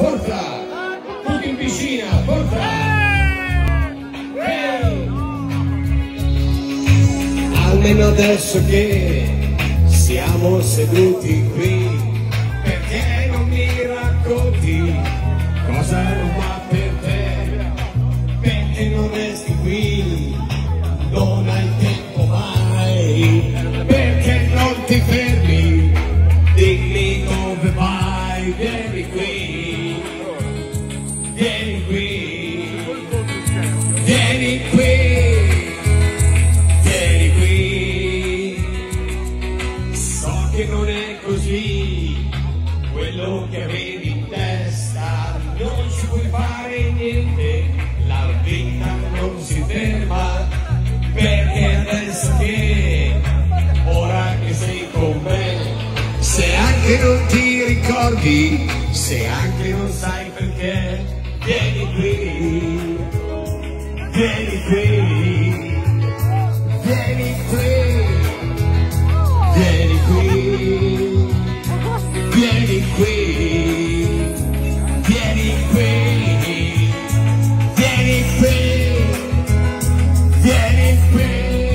forza! Tutti in piscina, forza! Almeno adesso che siamo seduti qui, perché non mi racconti cosa non va per te? Perché non resti qui, non hai tempo mai, perché non ti fermi, dimmi dove vai, vieni qui, vieni qui, vieni qui, vieni qui. So che non è così, quello che avevi in testa, non ci puoi fare niente. La vita non si ferma, perché adesso che, ora che sei con me, se anche non ti ricordi, se anche non sai perché, vieni qui, vieni qui, vieni qui, vieni qui, vieni qui, vieni qui. Vieni qui, vieni qui.